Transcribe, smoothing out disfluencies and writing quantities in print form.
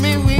me.